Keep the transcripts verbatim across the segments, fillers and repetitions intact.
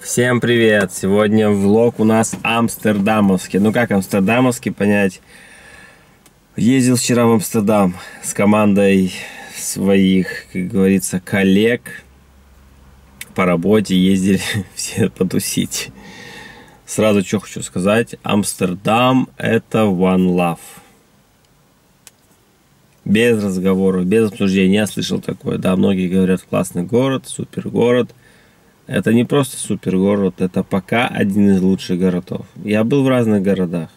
Всем привет! Сегодня влог у нас амстердамовский. Ну как амстердамовский понять? Ездил вчера в Амстердам с командой своих, как говорится, коллег по работе. Ездили все потусить. Сразу что хочу сказать. Амстердам — это one love. Без разговоров, без обсуждения. Я слышал такое. Да, многие говорят, классный город, супер город. Это не просто супергород, это пока один из лучших городов. Я был в разных городах,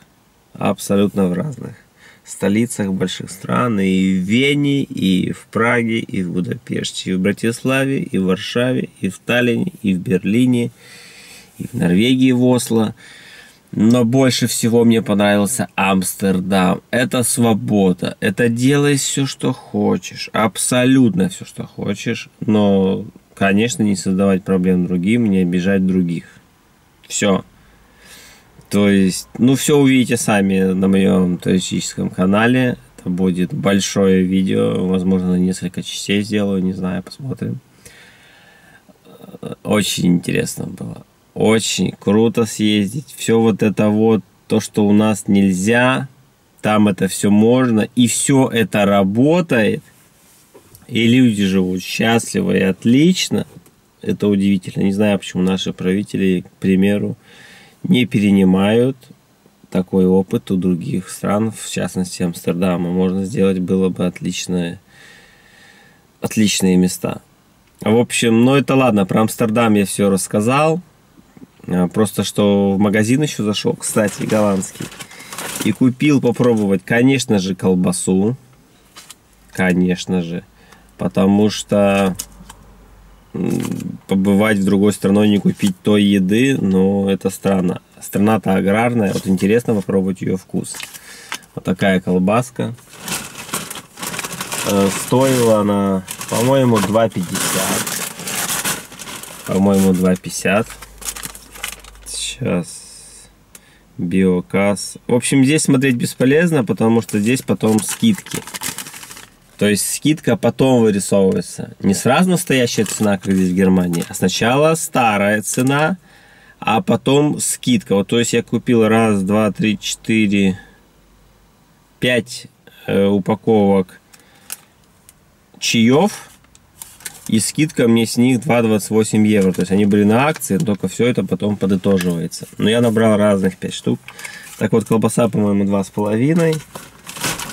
абсолютно в разных столицах больших стран, и в Вене, и в Праге, и в Будапеште, и в Братиславе, и в Варшаве, и в Таллине, и в Берлине, и в Норвегии, в Осло. Но больше всего мне понравился Амстердам. Это свобода, это делай все, что хочешь, абсолютно все, что хочешь, но... Конечно, не создавать проблем другим, не обижать других. Все. То есть, ну, все увидите сами на моем туристическом канале. Это будет большое видео, возможно, на несколько частей сделаю, не знаю, посмотрим. Очень интересно было. Очень круто съездить. Все вот это вот, то, что у нас нельзя, там это все можно, и все это работает. И люди живут счастливо и отлично. Это удивительно. Не знаю, почему наши правители, к примеру, не перенимают такой опыт у других стран, в частности Амстердама. Можно сделать было бы отличные, отличные места. В общем, ну это ладно. Про Амстердам я все рассказал. Просто что в магазин еще зашел, кстати, голландский. И купил попробовать, конечно же, колбасу. Конечно же. Потому что побывать в другой стране, не купить той еды, ну, это странно. Страна-то аграрная, вот интересно попробовать ее вкус. Вот такая колбаска. Стоила она, по-моему, два пятьдесят. По-моему, два пятьдесят. Сейчас. Биокасс. В общем, здесь смотреть бесполезно, потому что здесь потом скидки. То есть скидка потом вырисовывается. Не сразу настоящая цена, как здесь в Германии, а сначала старая цена, а потом скидка. Вот, то есть я купил раз, два, три, четыре, пять э, упаковок чаев, и скидка мне с них два двадцать восемь евро. То есть они были на акции, только все это потом подытоживается. Но я набрал разных пять штук. Так вот, колбаса, по-моему, два с половиной.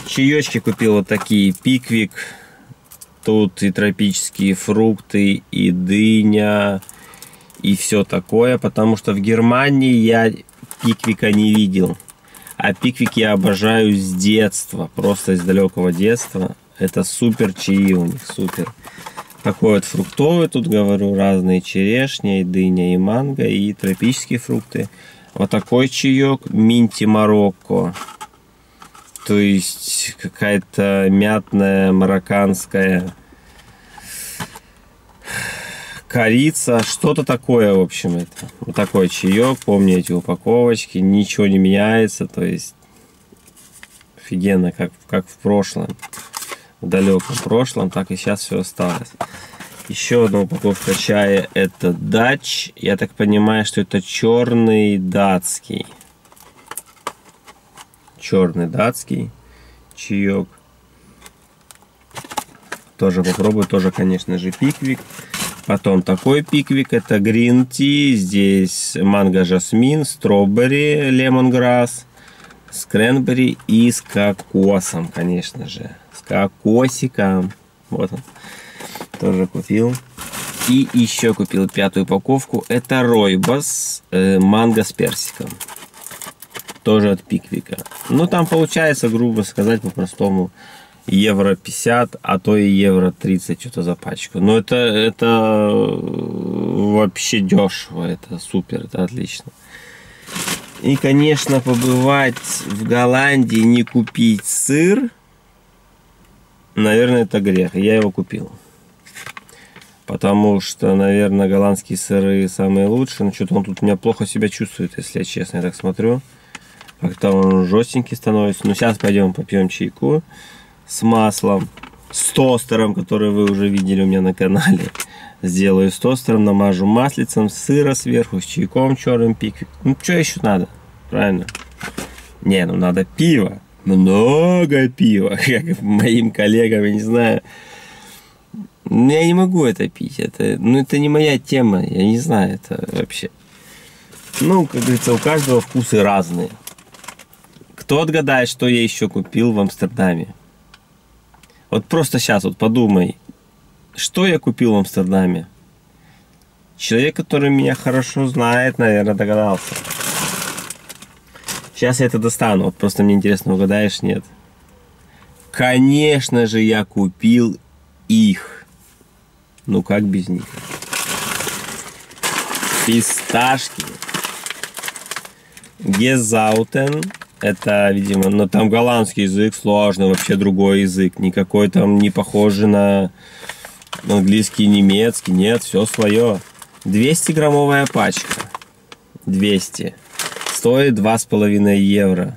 Чаечки купил вот такие, Pickwick, тут и тропические фрукты, и дыня, и все такое, потому что в Германии я Pickwick'а не видел, а Pickwick я обожаю с детства, просто из далекого детства, это супер чаи у них, супер. Такой вот фруктовый, тут говорю, разные черешня, и дыня, и манго, и тропические фрукты. Вот такой чаек, минти Марокко. То есть какая-то мятная марокканская корица, что-то такое, в общем, это. Вот такой чаек, помню эти упаковочки, ничего не меняется, то есть офигенно, как, как в прошлом, в далеком прошлом, так и сейчас все осталось. Еще одна упаковка чая, это дач, я так понимаю, что это черный датский. Черный датский чаек. Тоже попробую. Тоже, конечно же, Pickwick. Потом такой Pickwick. Это green tea. Здесь манго, жасмин, строберри, лемонграсс, с кренберри и с кокосом, конечно же. С кокосиком. Вот он. Тоже купил. И еще купил пятую упаковку. Это ройбас, э, манго с персиком. Тоже от Pickwick'а. Ну там получается, грубо сказать, по-простому, евро пятьдесят, а то и евро тридцать что-то за пачку. Но это, это вообще дешево, это супер, это отлично. И, конечно, побывать в Голландии, не купить сыр, наверное, это грех. Я его купил. Потому что, наверное, голландские сыры самые лучшие. Но что-то он тут меня плохо себя чувствует, если я честно, я так смотрю. Как-то он жестенький становится. Ну, сейчас пойдем попьем чайку с маслом. с тостером, который вы уже видели у меня на канале. Сделаю с тостером, намажу маслицем, сыра сверху, с чайком черным, пиквик. Ну, что еще надо? Правильно? Не, ну надо пиво. Много пива, как моим коллегам, я не знаю. Я не могу это пить, это, ну, это не моя тема, я не знаю, это вообще. Ну, как говорится, у каждого вкусы разные. Кто отгадает, что я еще купил в Амстердаме? Вот просто сейчас вот подумай, что я купил в Амстердаме? Человек, который меня хорошо знает, наверное, догадался. Сейчас я это достану, вот просто мне интересно, угадаешь, нет? Конечно же, я купил их. Ну как без них? Фисташки. Гезаутен. Это, видимо, но там голландский язык, сложный, вообще другой язык. Никакой там не похожий на английский, немецкий. Нет, все свое. двести граммовая пачка. двести. Стоит два с половиной евро.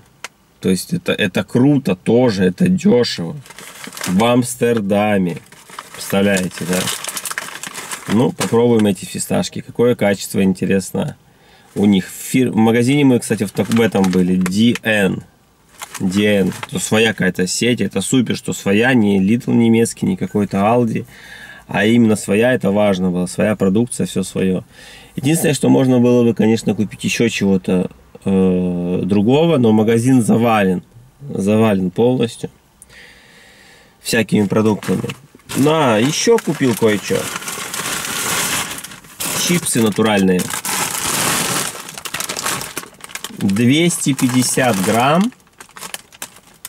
То есть это, это круто тоже, это дешево. В Амстердаме. Представляете, да? Ну, попробуем эти фисташки. Какое качество, интересно. У них в магазине мы, кстати, в, в этом были. ди эн. ди эн. То своя какая-то сеть. Это супер, что своя. Не Литл немецкий, не какой-то Aldi. А именно своя. Это важно было. Своя продукция, все свое. Единственное, что можно было бы, конечно, купить еще чего-то э, другого. Но магазин завален. Завален полностью. Всякими продуктами. На, еще купил кое-что. Чипсы натуральные. двести пятьдесят грамм,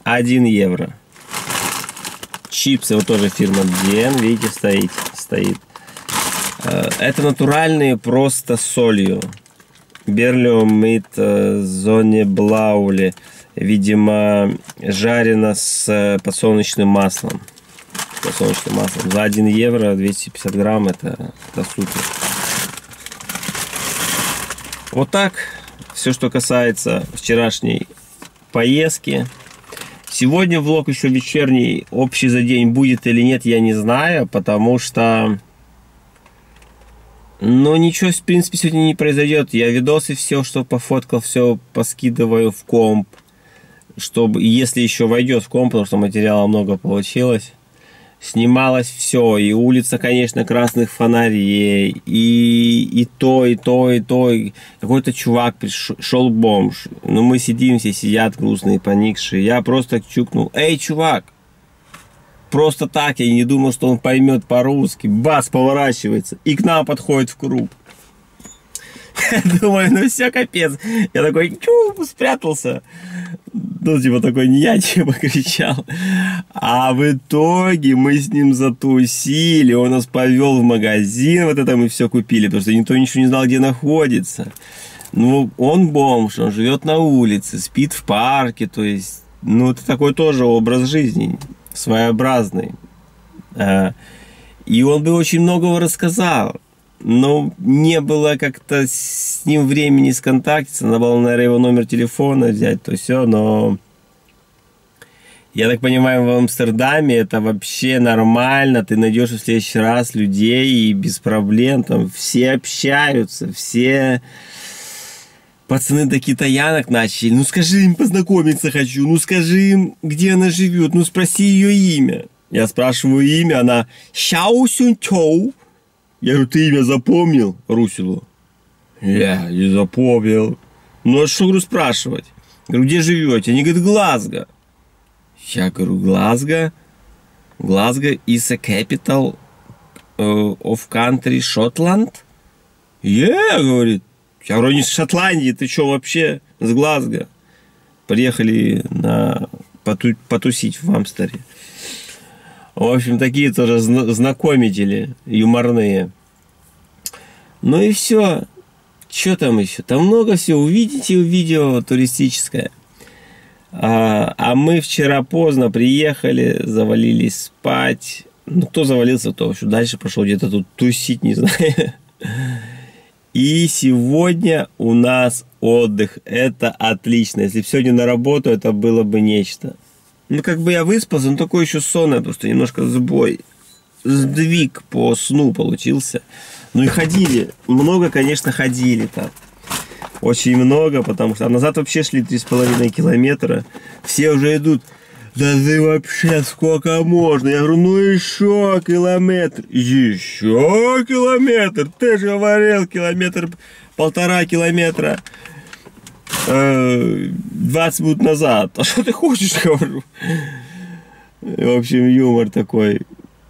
один евро. Чипсы, вот тоже фирма ди эн, видите, стоит, стоит. Это натуральные просто с солью. Берлиомит, зонеблаули, видимо, жарено с подсолнечным маслом. Подсолнечным маслом. За один евро двести пятьдесят грамм, это, это супер. Вот так. Все, что касается вчерашней поездки. Сегодня влог еще вечерний, общий за день будет или нет, я не знаю, потому что, но ничего, в принципе, сегодня не произойдет. Я видосы все, что пофоткал, все поскидываю в комп, чтобы, если еще войдет в комп, потому что материала много получилось. Снималось все, и улица, конечно, красных фонарей, и, и то, и то, и то. Какой-то чувак пришел, бомж. Ну, мы сидим, все сидят грустные, поникшие. Я просто чукнул: эй, чувак! Просто так, я не думал, что он поймет по-русски. Бас, поворачивается, и к нам подходит в круг. Думаю, ну все, капец. Я такой, чу, спрятался. Ну, типа, такой, не я, типа, кричал. А в итоге мы с ним затусили. Он нас повел в магазин, вот это мы все купили, потому что никто ничего не знал, где находится. Ну, он бомж, он живет на улице, спит в парке, то есть, ну, это такой тоже образ жизни, своеобразный. И он бы очень многого рассказал. Но не было как-то с ним времени сконтактиться. Надо было, наверное, его номер телефона взять, то все, но... Я так понимаю, в Амстердаме это вообще нормально. Ты найдешь в следующий раз людей и без проблем. Там все общаются, все... Пацаны до китаянок начали. Ну скажи им, познакомиться хочу. Ну скажи им, где она живет. Ну спроси ее имя. Я спрашиваю имя, она... Шао Сюн Чоу. Я говорю, ты имя запомнил, Русилу? Я не запомнил. Ну, а что, говорю, спрашивать? Говорю, где живете? Они говорят, Глазго. Я говорю, Глазго? Глазго is a capital of country Scotland? Yeah, говорит. Я говорю, не с Шотландии, ты что вообще? С Глазго. Приехали на... поту... потусить в Амстере. В общем, такие тоже знакомители юморные. Ну и все. Что там еще? Там много всего. Увидите видео туристическое. А, а мы вчера поздно приехали, завалились спать. Ну, кто завалился, кто вообще дальше пошел где-то тут тусить, не знаю. И сегодня у нас отдых. Это отлично. Если бы сегодня на работу, это было бы нечто. Ну, как бы я выспался, но такой еще сонный, потому что немножко сбой. Сдвиг по сну получился. Ну и ходили. Много, конечно, ходили там. Очень много, потому что... А назад вообще шли три с половиной километра. Все уже идут. Да ты вообще сколько можно? Я говорю, ну еще километр. Еще километр. Ты же говорил, километр, полтора километра. двадцать минут назад. А что ты хочешь, говорю? В общем, юмор такой.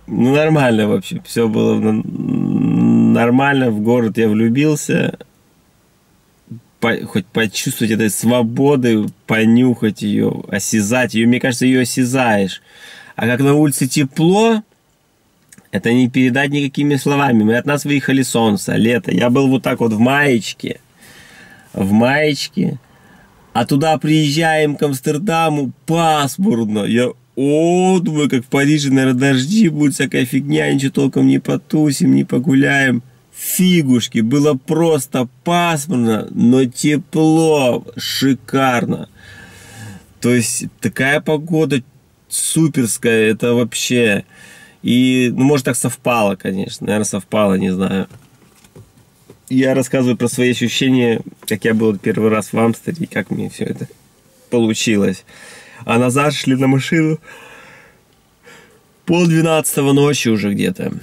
Ну, нормально вообще. Все было нормально. В город я влюбился. По, хоть почувствовать этой свободы, понюхать ее, осязать ее. Мне кажется, ее осязаешь. А как на улице тепло, это не передать никакими словами. Мы от нас выехали солнце, лето. Я был вот так вот в маечке. В маечке. А туда приезжаем к Амстердаму, пасмурно. Я, о, думаю, как в Париже, наверное, дожди будет, всякая фигня, ничего толком не потусим, не погуляем. Фигушки, было просто пасмурно, но тепло, шикарно. То есть такая погода суперская, это вообще. И, ну, может, так совпало, конечно, наверное, совпало, не знаю. Я рассказываю про свои ощущения, как я был первый раз в Амстердаме, как мне все это получилось. А назад шли на машину пол двенадцатого ночи уже где-то.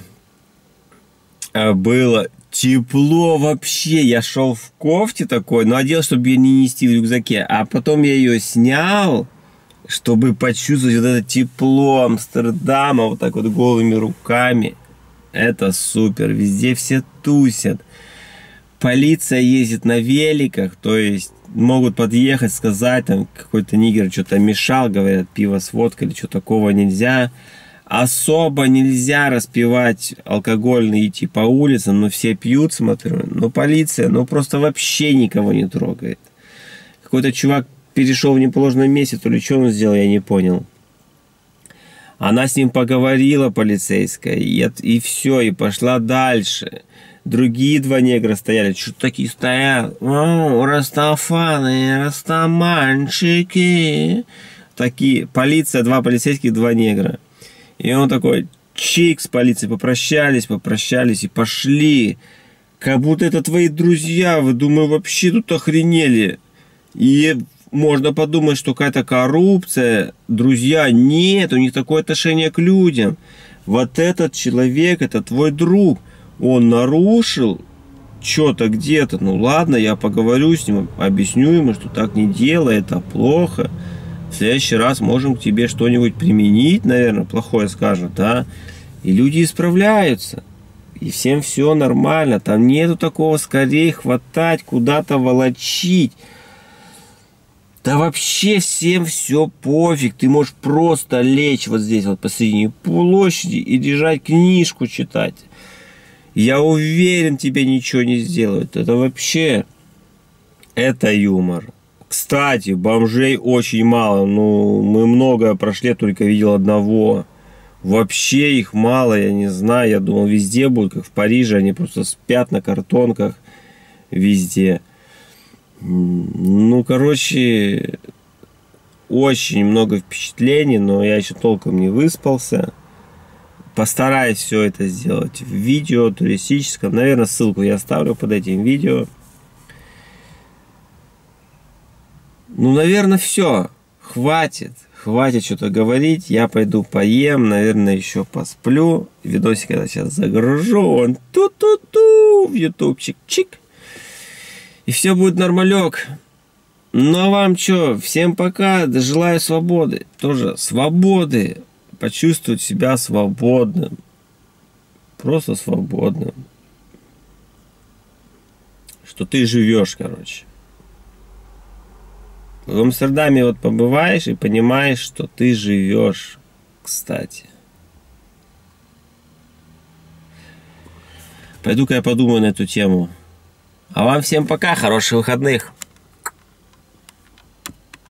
Было тепло вообще. Я шел в кофте такой, но одел, чтобы ее не нести в рюкзаке. А потом я ее снял, чтобы почувствовать вот это тепло Амстердама вот так вот голыми руками. Это супер. Везде все тусят. Полиция ездит на великах, то есть могут подъехать, сказать, там какой-то нигер что-то мешал, говорят, пиво с водкой или что, такого нельзя. Особо нельзя распивать алкогольный, идти по улицам, но все пьют, смотрю. Но полиция, ну просто вообще никого не трогает. Какой-то чувак перешел в неположенном месте, то ли что он сделал, я не понял. Она с ним поговорила, полицейская, и, и все, и пошла дальше. Другие два негра стояли, что-то такие стоят. О, растафаны, растаманчики. Такие, полиция, два полицейских, два негра. И он такой, чик, с полицией попрощались, попрощались и пошли. Как будто это твои друзья, вы, думаю, вообще тут охренели. И можно подумать, что какая-то коррупция. Друзья, нет, у них такое отношение к людям. Вот этот человек, это твой друг. Он нарушил что-то где-то. Ну ладно, я поговорю с ним, объясню ему, что так не делай, это плохо. В следующий раз можем к тебе что-нибудь применить, наверное, плохое скажут, да? И люди исправляются. И всем все нормально. Там нету такого, скорее хватать, куда-то волочить. Да вообще всем все пофиг. Ты можешь просто лечь вот здесь, вот посредине площади и лежать, книжку читать. Я уверен, тебе ничего не сделают. Это вообще... Это юмор. Кстати, бомжей очень мало. Ну, мы много прошли, только видел одного. Вообще их мало, я не знаю. Я думал, везде будут, как в Париже. Они просто спят на картонках везде. Ну, короче, очень много впечатлений, но я еще толком не выспался. Постараюсь все это сделать в видео туристическом. Наверное, ссылку я оставлю под этим видео. Ну, наверное, все. Хватит. Хватит что-то говорить. Я пойду поем. Наверное, еще посплю. Видосик я сейчас загружу. Он ту-ту-ту в ютубчик. Чик. И все будет нормалек. Ну, а вам что? Всем пока. Желаю свободы. Тоже свободы. Почувствовать себя свободным. Просто свободным. Что ты живешь, короче. В Амстердаме вот побываешь и понимаешь, что ты живешь, кстати. Пойду-ка я подумаю на эту тему. А вам всем пока, хороших выходных.